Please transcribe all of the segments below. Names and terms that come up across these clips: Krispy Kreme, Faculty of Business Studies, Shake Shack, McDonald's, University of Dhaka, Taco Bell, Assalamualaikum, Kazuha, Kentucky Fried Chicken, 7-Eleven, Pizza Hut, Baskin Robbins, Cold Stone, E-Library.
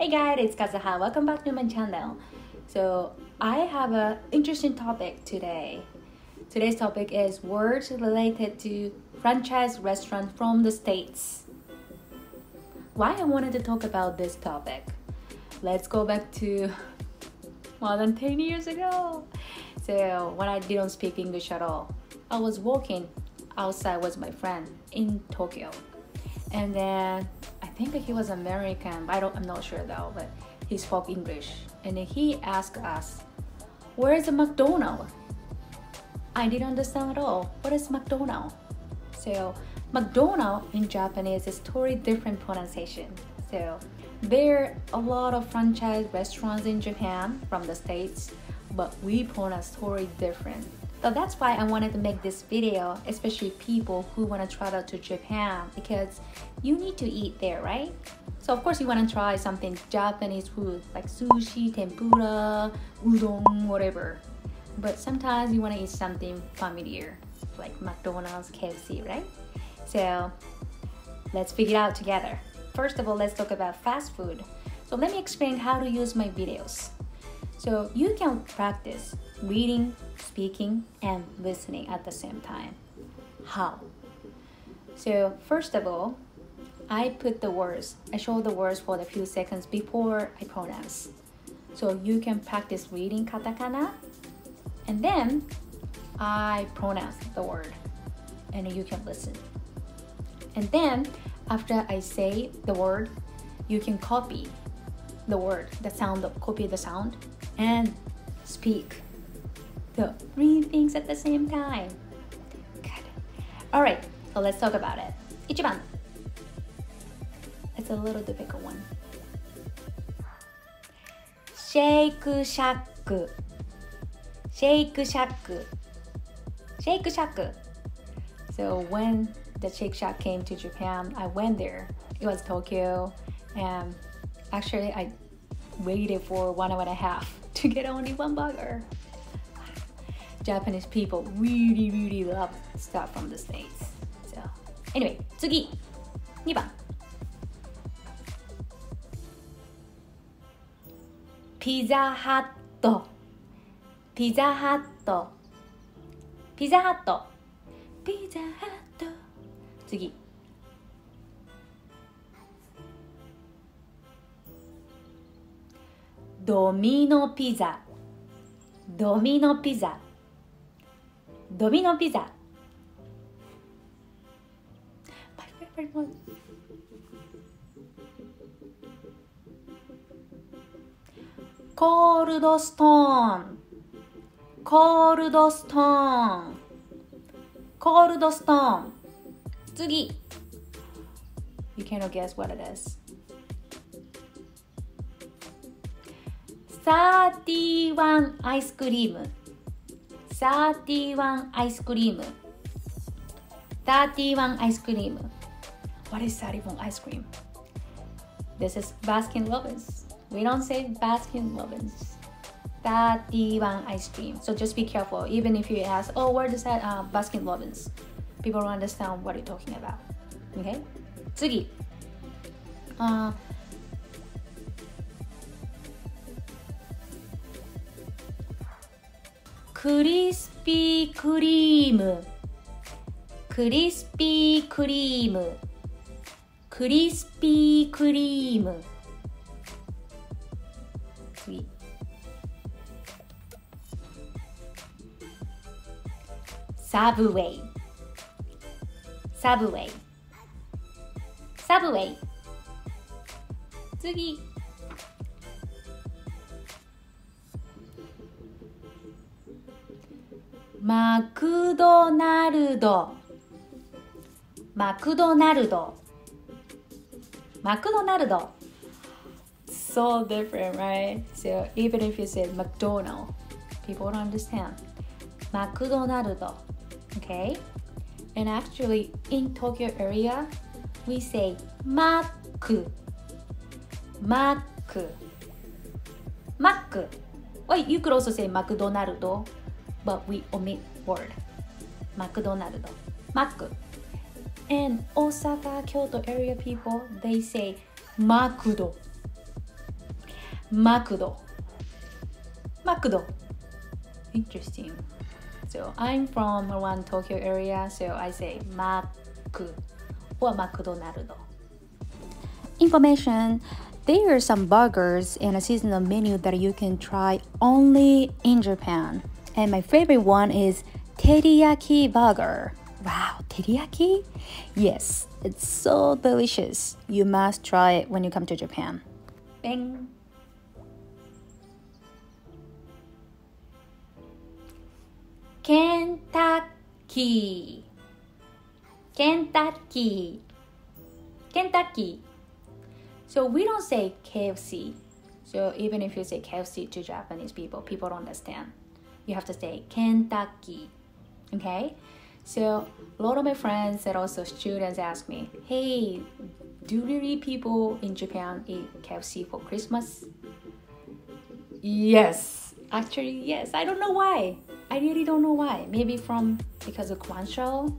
Hey guys, it's Kazuha. Welcome back to my channel. So I have an interesting topic today. Today's topic is words related to franchise restaurant from the States. Why I wanted to talk about this topic? Let's go back to more than 10 years ago. So when I didn't speak English at all, I was walking outside with my friend in Tokyo. And then I think he was American, I'm not sure though, but he spoke English. And then he asked us, where is the McDonald's? I didn't understand at all. What is McDonald's? So McDonald's in Japanese is totally different pronunciation. So there are a lot of franchise restaurants in Japan from the States, but we pronounce totally different. So that's why I wanted to make this video, especially people who want to travel to Japan, because you need to eat there, right? So of course you want to try something Japanese food like sushi, tempura, udon, whatever. But sometimes you want to eat something familiar like McDonald's, KFC, right? So let's figure it out together. First of all, let's talk about fast food. So let me explain how to use my videos. So you can practice reading, speaking, and listening at the same time. How? So first of all, I show the words for the few seconds before I pronounce. So you can practice reading katakana, and then I pronounce the word, and you can listen. And then after I say the word, you can copy the word, copy the sound, and speak. So three things at the same time. Good. All right, so let's talk about it. Ichiban. It's a little difficult one. Shake Shack. Shake Shack. Shake Shack. So when the Shake Shack came to Japan, I went there. It was Tokyo, and actually I waited for 1.5 hours to get only one burger. Japanese people really, really love stuff from the States. So anyway, 次 2番 Pizza Hut. Pizza Hut. Pizza Hut. Pizza Hut. 次 Domino Pizza. Domino Pizza. Domino Pizza. My favorite one. Cold Stone. Cold Stone. Cold Stone. 次. You cannot guess what it is. 31 ice cream. 31 ice cream. 31 ice cream. What is 31 ice cream? This is Baskin Robbins. We don't say Baskin Robbins. 31 ice cream. So just be careful. Even if you ask, oh, where does that Baskin Robbins? People don't understand what you're talking about. Okay? 次. Krispy Kreme. Krispy Kreme. Krispy Kreme. 次. Subway. Subway. Subway. 次. McDonald's. McDonald's. McDonald's. So different, right? So even if you say McDonald's, people don't understand. McDonald's. Okay? And actually in Tokyo area, we say Mac. Mac. Mac. Well, you could also say McDonald's, but we omit word McDonald's, Mac. And Osaka, Kyoto area people, they say Makudo. マクド。 Interesting. So I'm from around Tokyo area, so I say Maku or McDonald's. Information: there are some burgers and a seasonal menu that you can try only in Japan. And my favorite one is teriyaki burger. Wow, teriyaki? Yes, it's so delicious. You must try it when you come to Japan. Bang! Kentucky. So we don't say KFC. So even if you say KFC to Japanese people, people don't understand. You have to say Kentucky. Okay? So a lot of my friends and also students ask me, hey, do really people in Japan eat KFC for Christmas? Yes. Actually, yes. I don't know why. I really don't know why. Maybe because of Guangzhou,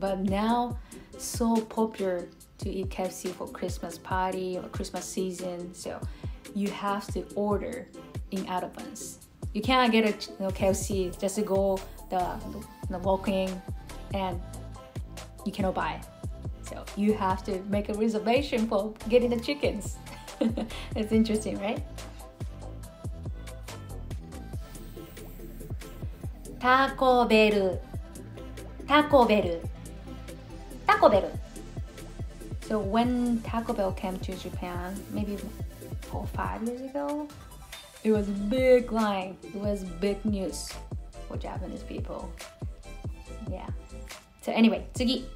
but now so popular to eat KFC for Christmas party or Christmas season. So you have to order in advance. You can't get a KFC just to go the walking, and you cannot buy. So you have to make a reservation for getting the chickens. It's interesting, right? Taco Bell. So when Taco Bell came to Japan, maybe 4 or 5 years ago, it was a big line. It was big news for Japanese people. Yeah. So anyway, 次.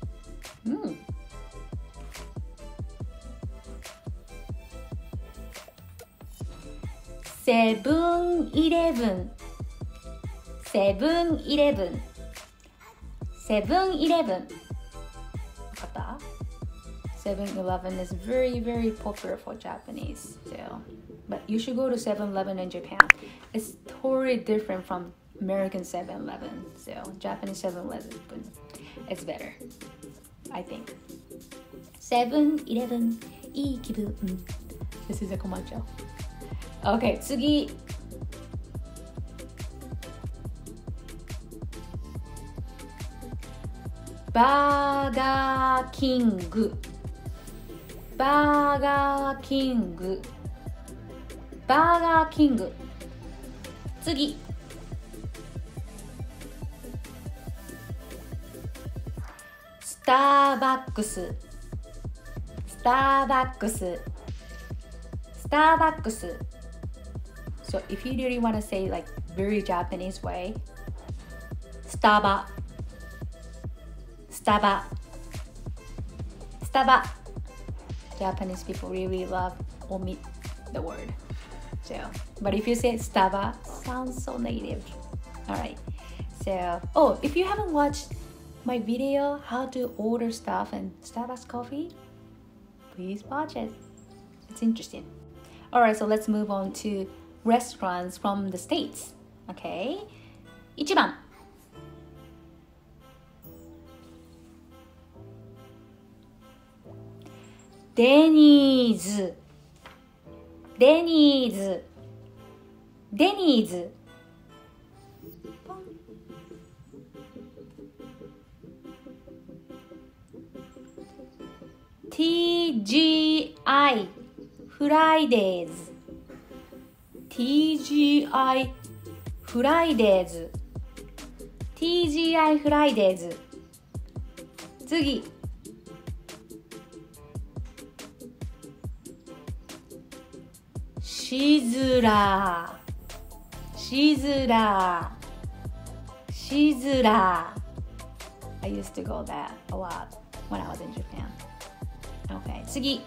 Seven Eleven. 7-Eleven is very, very popular for Japanese. So, but you should go to 7-Eleven in Japan. It's totally different from American 7-Eleven. So Japanese 7-Eleven is better, I think. 7-Eleven, いい気分. This is a commercial. Okay, 次. Burger King. 次. Starbucks. So if you really want to say like very Japanese way, Starbucks. Japanese people really love omit the word. So, but if you say Starbucks, sounds so native. All right. So, oh, if you haven't watched my video how to order stuff and Starbucks coffee, please watch it. It's interesting. All right. So let's move on to restaurants from the States. Okay. 1番. Denny's. TGI Friday's. TGI Friday's. 次. Sizzler. I used to go there a lot when I was in Japan. Okay, 次.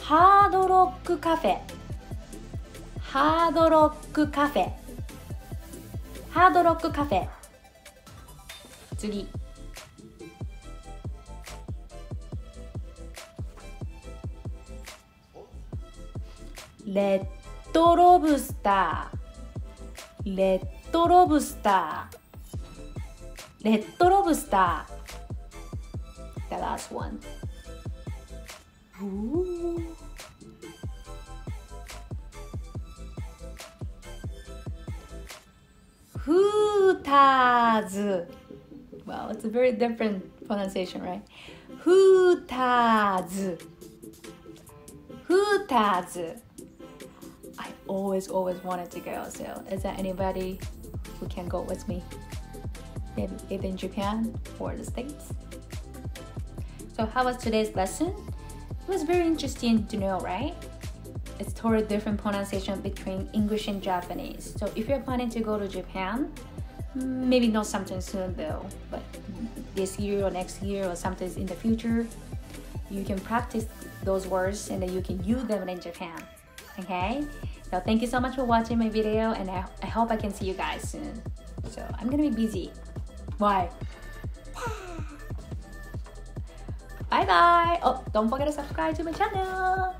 Hard Rock Cafe. 次. Red Lobster. the last one. Ooh. Hooters. Wow, it's a very different pronunciation, right? Hooters. Hooters. I always wanted to go, so is there anybody who can go with me? Maybe either in Japan or the States. So how was today's lesson? It was very interesting to know, right? It's totally different pronunciation between English and Japanese. So if you're planning to go to Japan, maybe not sometime soon though, but this year or next year or sometimes in the future, you can practice those words and then you can use them in Japan. Okay? So thank you so much for watching my video, and I hope I can see you guys soon. So I'm gonna be busy. Why? Bye bye! Oh, don't forget to subscribe to my channel!